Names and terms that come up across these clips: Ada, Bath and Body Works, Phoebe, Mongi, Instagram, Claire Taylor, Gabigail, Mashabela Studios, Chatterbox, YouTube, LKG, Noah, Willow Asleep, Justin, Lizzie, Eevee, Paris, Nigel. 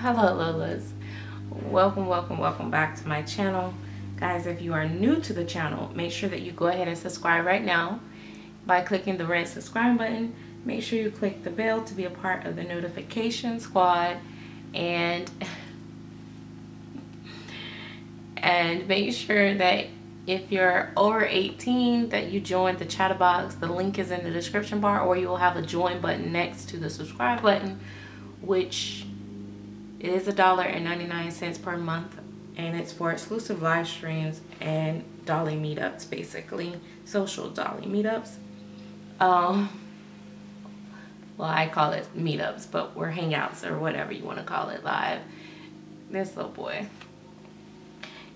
Hello Lolas, welcome back to my channel. Guys, if you are new to the channel, make sure that you go ahead and subscribe right now by clicking the red subscribe button. Make sure you click the bell to be a part of the notification squad, and make sure that if you're over 18 that you join the Chatterbox. The link is in the description bar, or you will have a join button next to the subscribe button, which is $1.99 per month, and it's for exclusive live streams and dolly meetups, basically social dolly meetups. Well, I call it meetups, but we're hangouts or whatever you want to call it. Live. This little boy.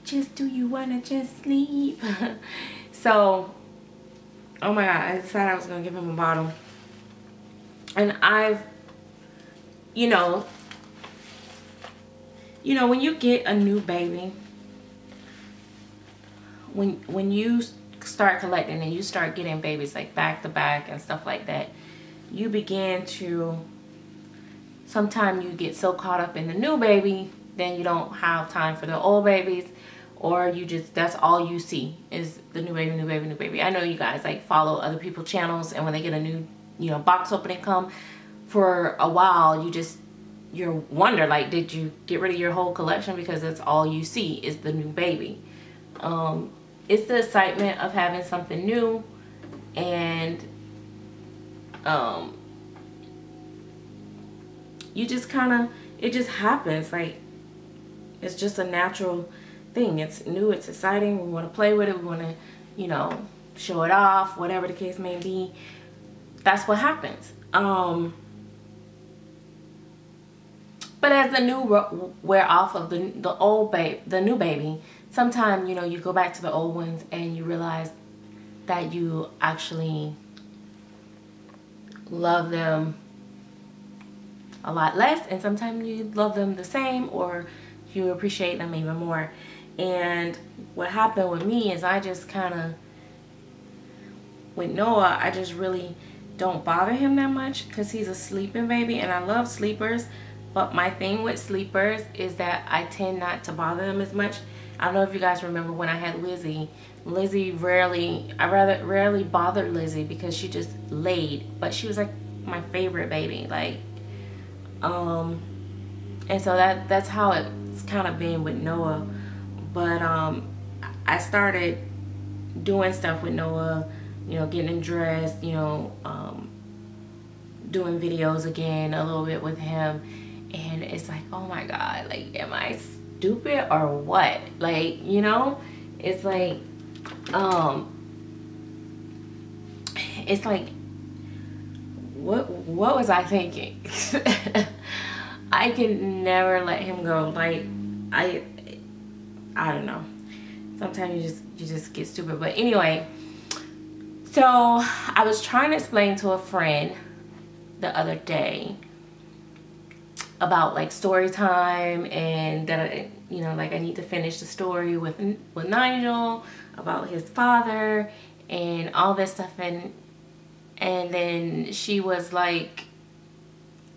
Just do you wanna just sleep? So, oh my god, I decided I was gonna give him a bottle, and I've, you know when you get a new baby, when you start collecting and you start getting babies like back to back and stuff like that, you begin to, sometimes you get so caught up in the new baby, then you don't have time for the old babies, or you just, that's all you see is the new baby, new baby, new baby. I know you guys like follow other people's channels, and when they get a new, box opening come, for a while you just, you wonder like, did you get rid of your whole collection? Because that's all you see is the new baby. It's the excitement of having something new, and you just kind of, it just happens. Like, it's just a natural thing. It's new, it's exciting, we want to play with it, we want to, show it off, whatever the case may be. That's what happens. But as the new wear off of the old babe, the new baby, sometimes, you go back to the old ones and you realize that you actually love them a lot less, and sometimes you love them the same, or you appreciate them even more. And what happened with me is I just kind of, with Noah, I just really don't bother him that much because he's a sleeping baby, and I love sleepers, but my thing with sleepers is that I tend not to bother them as much. I don't know if you guys remember when I had Lizzie. I rather rarely bothered Lizzie because she just laid, but she was like my favorite baby, like, and so that's how it's kind of been with Noah. But I started doing stuff with Noah, getting him dressed, doing videos again a little bit with him, and it's like, oh my god, like, am I stupid or what? Like, it's like, it's like, what was I thinking? I can never let him go. Like, I don't know, sometimes you just get stupid. But anyway, so I was trying to explain to a friend the other day about like story time, and that I need to finish the story with Nigel about his father and all this stuff, and then she was like,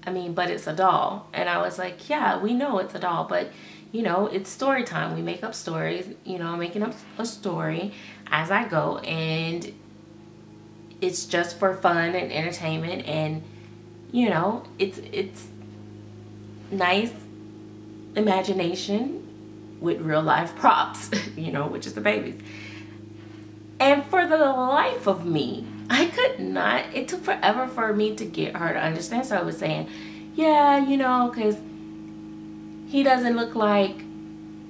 I mean, but it's a doll. And I was like, yeah, we know it's a doll, but it's story time, we make up stories. I'm making up a story as I go, and it's just for fun and entertainment, and it's nice imagination with real life props, which is the babies. And for the life of me, I could not, it took forever for me to get her to understand. So I was saying, yeah, because he doesn't look like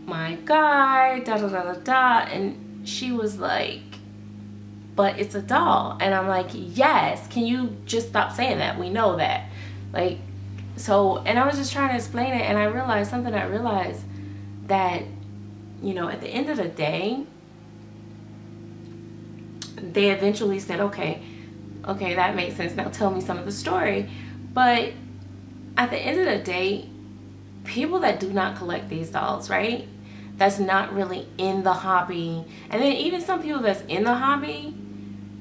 my guy, da da da da da. And she was like, but it's a doll. And I'm like, yes, can you just stop saying that? We know that. Like, so, and I was just trying to explain it, and I realized something. I realized that, at the end of the day, they eventually said, okay, that makes sense, now tell me some of the story. But at the end of the day, people that do not collect these dolls, right, that's not really in the hobby, and then even some people that's in the hobby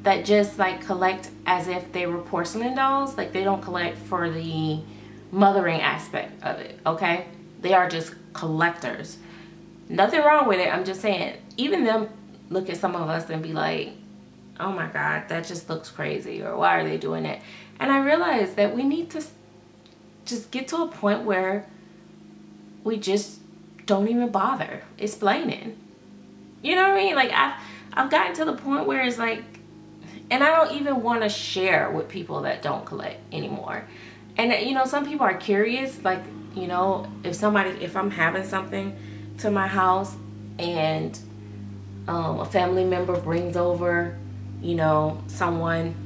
that just like collect as if they were porcelain dolls, like they don't collect for the mothering aspect of it, okay, They are just collectors. Nothing wrong with it. I'm just saying, even them look at some of us and be like, oh my God, that just looks crazy, or why are they doing that? And I realized that we need to just get to a point where we just don't even bother explaining. You know what I mean? Like I've gotten to the point where it's like, and I don't even want to share with people that don't collect anymore. And you know, some people are curious, like, you know, if I'm having something to my house and a family member brings over, you know, someone,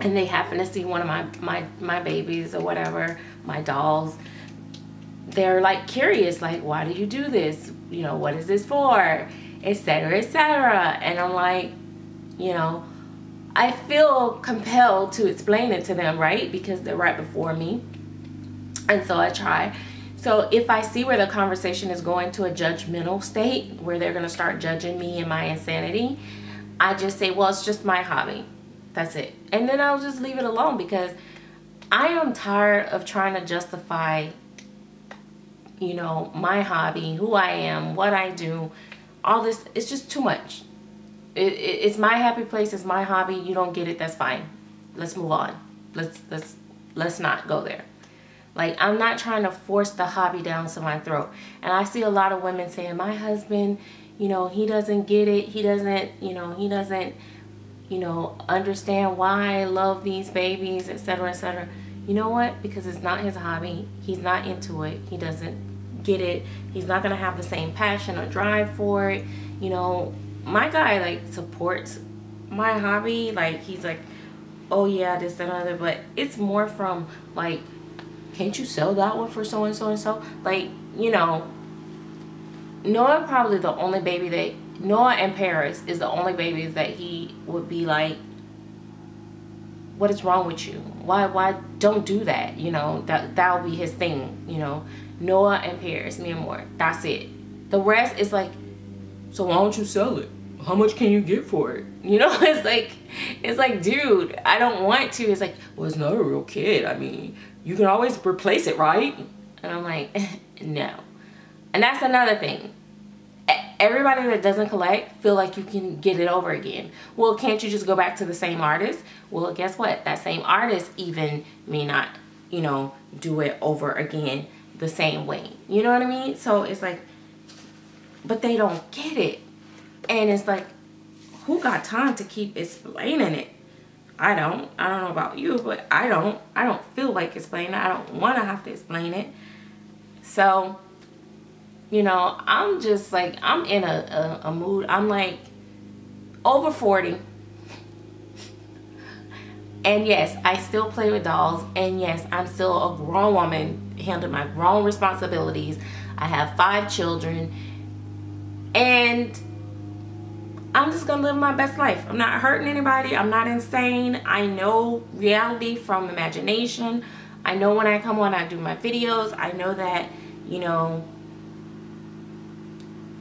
and they happen to see one of my babies or whatever, my dolls, they're like curious, like, why do you do this? You know, what is this for? Etc., etc. And I'm like, you know, I feel compelled to explain it to them, right? Because they're right before me. And so I try. So if I see where the conversation is going to a judgmental state, where they're going to start judging me and my insanity, I just say, well, it's just my hobby. That's it. And then I'll just leave it alone, because I am tired of trying to justify, you know, my hobby, who I am, what I do, all this. It's just too much. It's my happy place. It's my hobby. You don't get it. That's fine. Let's move on. Let's not go there. Like, I'm not trying to force the hobby down to my throat. And I see a lot of women saying, my husband, you know, he doesn't get it. He doesn't, you know, he doesn't, you know, understand why I love these babies, etc., etc. You know what? Because it's not his hobby. He's not into it. He doesn't get it. He's not going to have the same passion or drive for it. You know, my guy, like, supports my hobby. Like, he's like, oh yeah, this, that, and other. But it's more from, like, can't you sell that one for so and so and so? Like, you know, Noah probably the only baby that... Noah and Paris is the only babies that he would be like, what is wrong with you? Why don't do that? You know, that'll be his thing, you know. Noah and Paris, me and more. That's it. The rest is like, so why don't you sell it? How much can you get for it? You know, it's like, dude, I don't want to. It's like, well, it's not a real kid. I mean, you can always replace it, right? And I'm like, no. And that's another thing. Everybody that doesn't collect feel like you can get it over again. Well, can't you just go back to the same artist? Well, guess what? That same artist even may not, you know, do it over again the same way. You know what I mean? So it's like, but they don't get it. And it's like, who got time to keep explaining it? I don't know about you, but I don't feel like explaining it. I don't want to have to explain it. So, you know, I'm just like, I'm in a mood. I'm like over 40. And yes, I still play with dolls. And yes, I'm still a grown woman handling my grown responsibilities. I have 5 children. And I'm just going to live my best life. I'm not hurting anybody. I'm not insane. I know reality from imagination. I know when I come on, I do my videos. I know that, you know,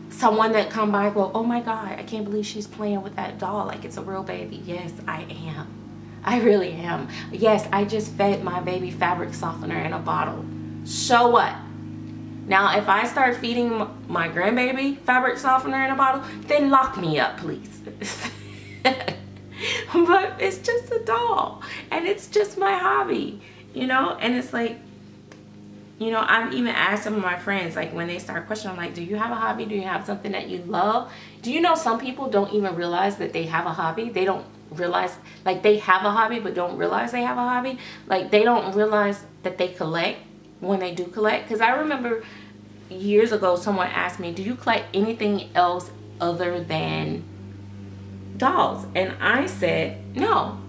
someone that come by go, oh my God, I can't believe she's playing with that doll like it's a real baby. Yes, I am. I really am. Yes, I just fed my baby fabric softener in a bottle. So what? Now, if I start feeding my grandbaby fabric softener in a bottle, then lock me up, please. But it's just a doll, and it's just my hobby, you know? And it's like, you know, I've even asked some of my friends, like, when they start questioning, I'm like, do you have a hobby? Do you have something that you love? Do you know some people don't even realize that they have a hobby? They don't realize, like, they have a hobby but don't realize they have a hobby. Like, they don't realize that they collect when they do collect. Because I remember years ago someone asked me, do you collect anything else other than dolls? And I said, no.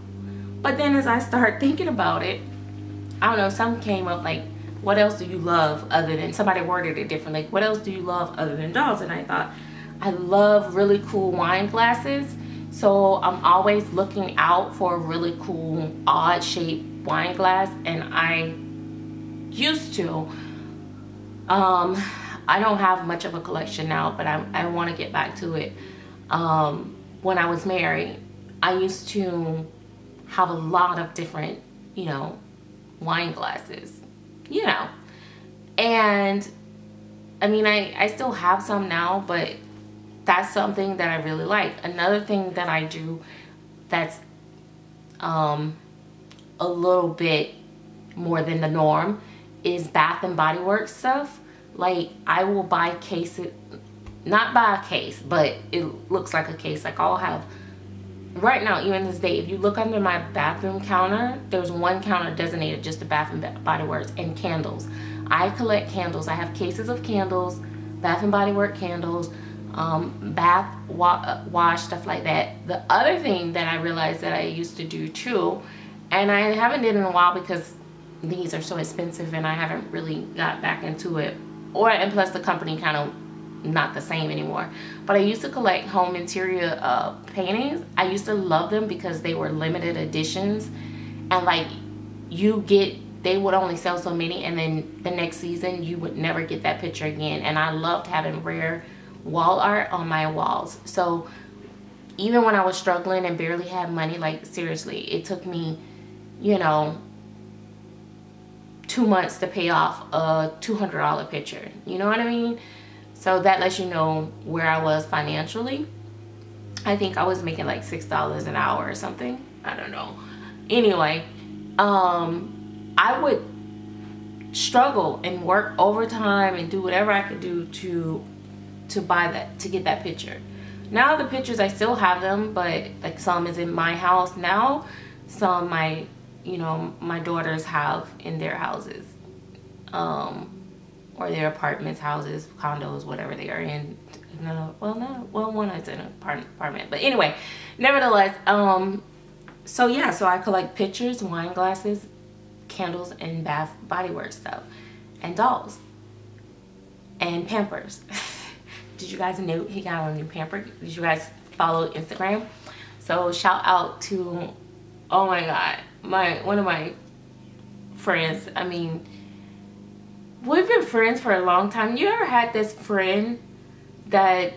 But then as I start thinking about it, I don't know, some came up like, what else do you love other than, somebody worded it differently, like, what else do you love other than dolls? And I thought, I love really cool wine glasses. So I'm always looking out for a really cool, odd shaped wine glass. And I used to, I don't have much of a collection now, but I want to get back to it. When I was married, I used to have a lot of different, you know, wine glasses. You know, And I mean, I still have some now, but that's something that I really like. Another thing that I do that's a little bit more than the norm is Bath and Body Works stuff. Like, I will buy cases, not buy a case, but it looks like a case. Like, I'll have, right now, even this day, if you look under my bathroom counter, there's one counter designated just to Bath and Body Works and candles. I collect candles. I have cases of candles, Bath and Body Works candles, bath wash, stuff like that. The other thing that I realized that I used to do too, and I haven't did in a while because these are so expensive and I haven't really got back into it, and plus the company kind of not the same anymore, but I used to collect home interior paintings. I used to love them because they were limited editions, and like they would only sell so many, and then the next season you would never get that picture again. And I loved having rare wall art on my walls. So even when I was struggling and barely had money, like seriously, it took me, you know, 2 months to pay off a $200 picture, you know what I mean? So that lets you know where I was financially. I think I was making like $6 an hour or something, I don't know. Anyway, I would struggle and work overtime and do whatever I could do to buy that, to get that picture. Now the pictures, I still have them, but like some is in my house now, some my, you know, my daughters have in their houses, or their apartments, houses, condos, whatever they are in. Well, one is in an apartment, but anyway, nevertheless, so yeah, so I collect pictures, wine glasses, candles, and Bath Body Works stuff, and dolls, and Pampers. Did you guys know he got a new Pamper? Did you guys follow Instagram? So shout out to, oh my God, one of my friends. I mean, we've been friends for a long time. You ever had this friend that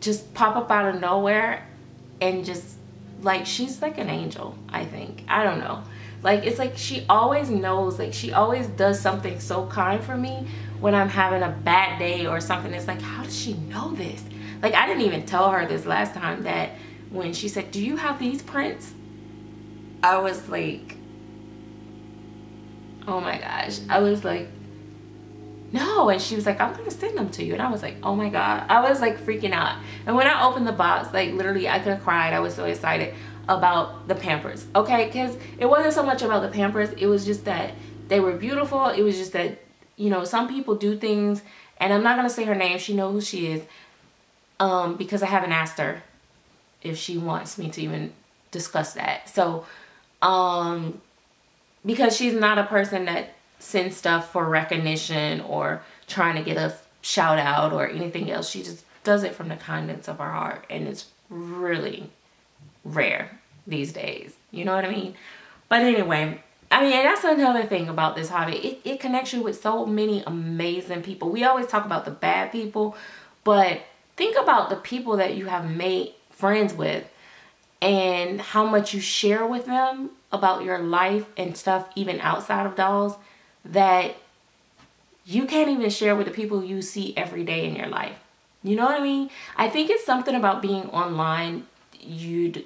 just pop up out of nowhere and just like, she's like an angel, I think. I don't know. Like, it's like she always knows, like she always does something so kind for me when I'm having a bad day or something. It's like, how does she know this? Like, I didn't even tell her this last time that when she said, do you have these prints? I was like, oh my gosh. I was like, no. And she was like, I'm gonna send them to you. And I was like, oh my God. I was like freaking out. And when I opened the box, like literally I could have cried. I was so excited about the Pampers. Okay, because it wasn't so much about the Pampers. It was just that they were beautiful. It was just that, you know, some people do things, and I'm not gonna say her name. She knows who she is, because I haven't asked her if she wants me to even discuss that. So, because she's not a person that sends stuff for recognition or trying to get a shout out or anything else. She just does it from the kindness of her heart, and it's really rare these days. You know what I mean? But anyway. I mean, and that's another thing about this hobby. It connects you with so many amazing people. We always talk about the bad people, but think about the people that you have made friends with and how much you share with them about your life and stuff, even outside of dolls, that you can't even share with the people you see every day in your life. You know what I mean? I think it's something about being online. You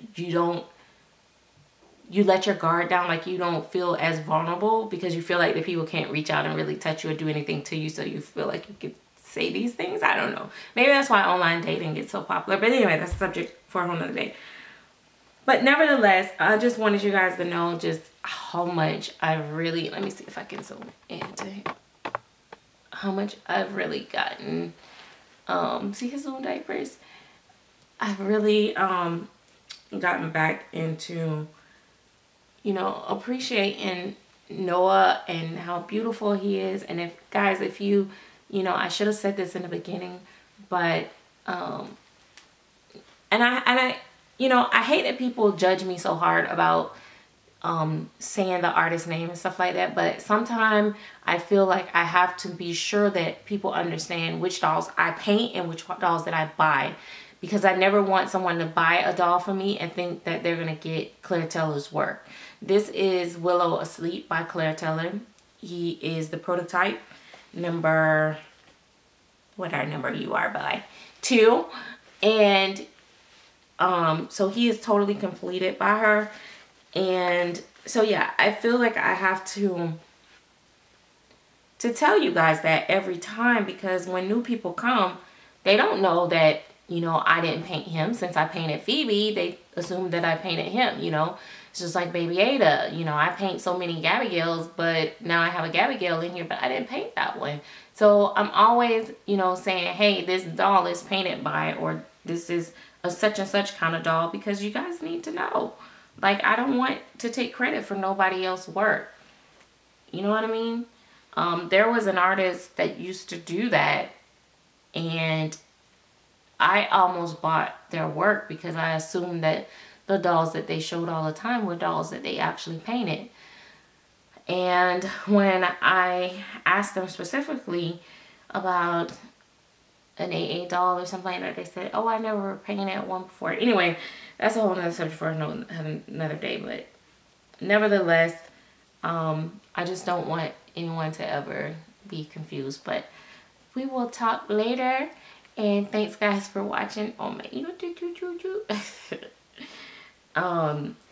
let your guard down, like you don't feel as vulnerable because you feel like the people can't reach out and really touch you or do anything to you, so you feel like you could say these things. I don't know. Maybe that's why online dating gets so popular. But anyway, that's a subject for a whole nother day. But nevertheless, I just wanted you guys to know just how much I really, let me see if I can zoom into how much I've really gotten. See his little diapers? I've really gotten back into, you know, appreciating Noah and how beautiful he is. And if guys, if you, you know, I should have said this in the beginning, but and I you know, I hate that people judge me so hard about saying the artist's name and stuff like that, but sometimes I feel like I have to be sure that people understand which dolls I paint and which dolls that I buy, because I never want someone to buy a doll for me and think that they're gonna get Claire Taylor's work. This is Willow Asleep by Claire Taylor. He is the prototype number, whatever number you are by, 2. And so he is totally completed by her. And so yeah, I feel like I have to tell you guys that every time, because when new people come, they don't know that, you know, I didn't paint him. Since I painted Phoebe, they assume that I painted him, you know. It's just like baby Ada, you know, I paint so many Gabigails, but now I have a Gabigail in here, but I didn't paint that one. So I'm always, you know, saying, hey, this doll is painted by, or this is a such and such kind of doll, because you guys need to know. Like, I don't want to take credit for nobody else's work. You know what I mean? There was an artist that used to do that, and I almost bought their work because I assumed that the dolls that they showed all the time were dolls that they actually painted. And when I asked them specifically about an AA doll or something like that, they said, oh, I never painted one before. Anyway, that's a whole nother subject for another day. But nevertheless, I just don't want anyone to ever be confused. But we will talk later. And thanks guys for watching on my YouTube.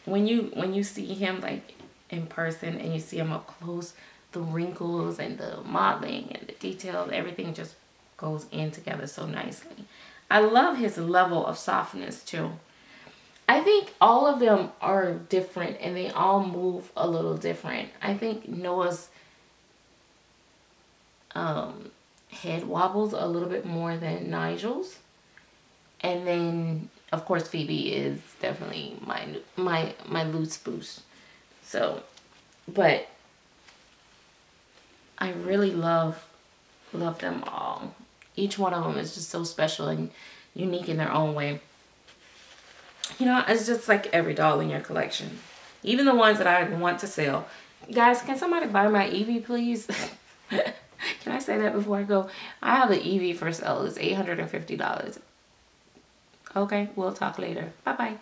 When you see him like in person and you see him up close, the wrinkles and the modeling and the details, everything just goes in together so nicely. I love his level of softness too. I think all of them are different and they all move a little different. I think Noah's head wobbles a little bit more than Nigel's, and then of course Phoebe is definitely my loose boost. So, but I really love them all. Each one of them is just so special and unique in their own way. You know, it's just like every doll in your collection, even the ones that I want to sell. Guys, can somebody buy my Eevee, please? Can I say that before I go? I have an Eevee for sale. It's $850. Okay, we'll talk later. Bye-bye.